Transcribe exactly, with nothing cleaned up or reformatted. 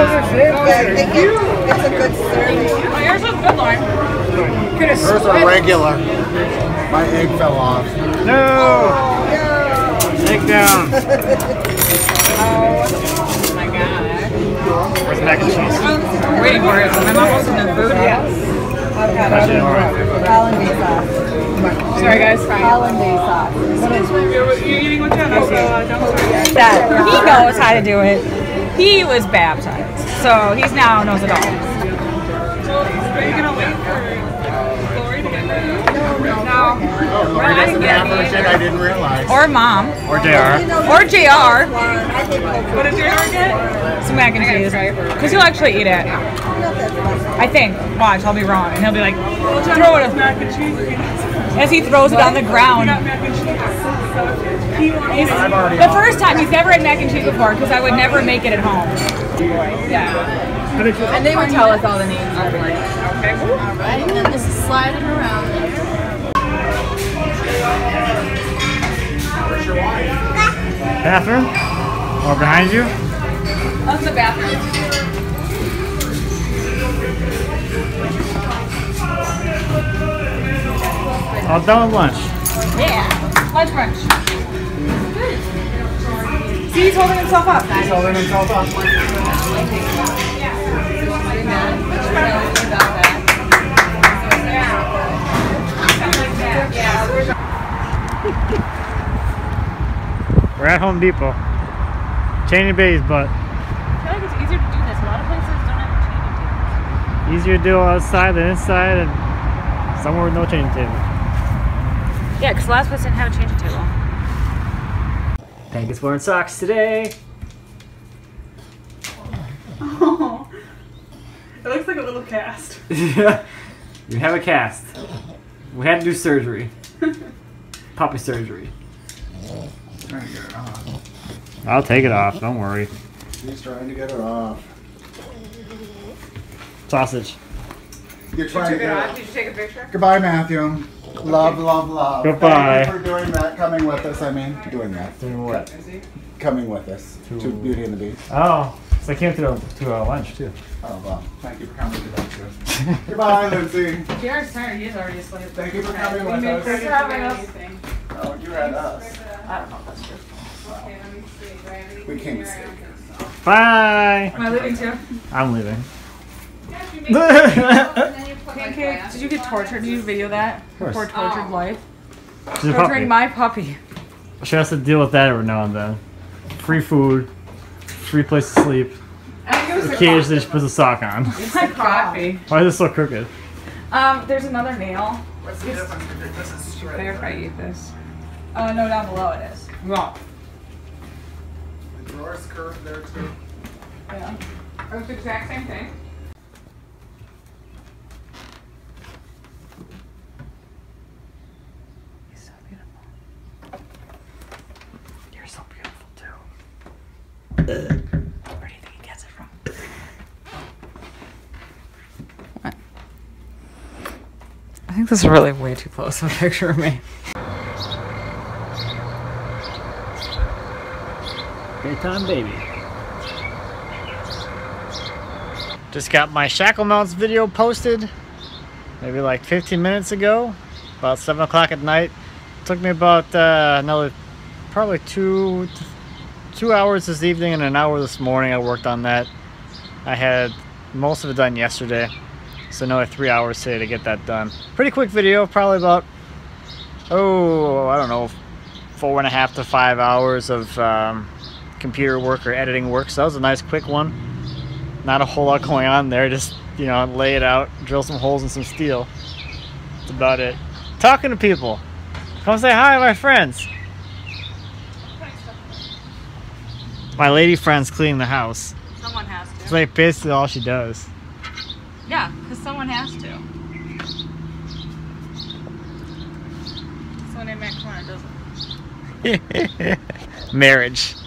I think it, it's a good serving. Oh, yours was a good line. Yours are regular. My egg fell off. No! Oh, no. Egg down. Oh my god. Where's the mac and cheese? I'm waiting for it. My mom wasn't in the food yet. Alan D. Sauce. Sorry guys. Alan D. Sauce. You're eating with Jenna, so don't that. He knows how to do it. He was baptized, so he's now knows it all. So, are you gonna wait for Glory to get married? No, no. Glory doesn't have her shit, I didn't realize. Or mom. Or J R. Or J R. What did J R get? Some mac and cheese. Because he'll actually eat it. I think. Watch, I'll be wrong. And he'll be like, throw it. As he throws it on the ground. He's, the first time he's never had mac and cheese before because I would never make it at home. Yeah. And they would tell us all the names. Okay. All right. And then this is sliding around. Bathroom? Or behind you? That's the bathroom. All done with lunch. Yeah. Lunch brunch. See, he's holding himself up. He's holding himself up. We're at Home Depot. Changing bays, but I feel like it's easier to do this. A lot of places don't have a changing table. Easier to do outside than inside, and somewhere with no changing table. Yeah, because the last place didn't have a changing table. Pancake's wearing socks today. Oh, it looks like a little cast. Yeah, we have a cast. We had to do surgery. Poppy surgery. Trying to get it off. I'll take it off. Don't worry. She's trying to get it off. Sausage. You're trying you to get it off. Did you take a picture? Goodbye, Matthew. Love, love, love. Goodbye. Thank you for doing that, coming with us, I mean. Doing that. Doing what? Coming with us to, to Beauty and the Beast. Oh, so I came to, to uh, lunch, too. Oh, wow. Thank you for coming to that, too. Goodbye, Lindsay. Jared's tired. He's already asleep. Thank you for coming with us. Thanks for having us. Oh, you had us. I don't know if that's true. Wow. Okay, let me see. We came to sleep. Bye. Am I leaving, too? I'm leaving. Pancake, did you get tortured? Did you video that? Poor tortured oh. life. She's torturing my puppy. She has to deal with that every now and then. Free food, free place to sleep. Occasionally she puts a sock on. It's my coffee. Why is it so crooked? Um, there's another nail. What's the difference between this and straight? Better if I eat this. Oh uh, no, down below it is. No. The drawer's curved there too. Yeah. It's the exact same thing. Where do you think he gets it from? What? I think this is really way too close of a picture of me. Daytime baby. Just got my shackle mounts video posted maybe like fifteen minutes ago, about seven o'clock at night. It took me about uh, another probably two to Two hours this evening and an hour this morning. I worked on that. I had most of it done yesterday, so another three hours today to get that done. Pretty quick video, probably about oh I don't know four and a half to five hours of um, computer work or editing work. So that was a nice quick one. Not a whole lot going on there. Just you know lay it out, drill some holes in some steel. That's about it. Talking to people. Come say hi, my friends. My lady friend's cleaning the house. Someone has to. It's like basically all she does. Yeah, because someone has to. Someone in Mac Corner doesn't. Marriage.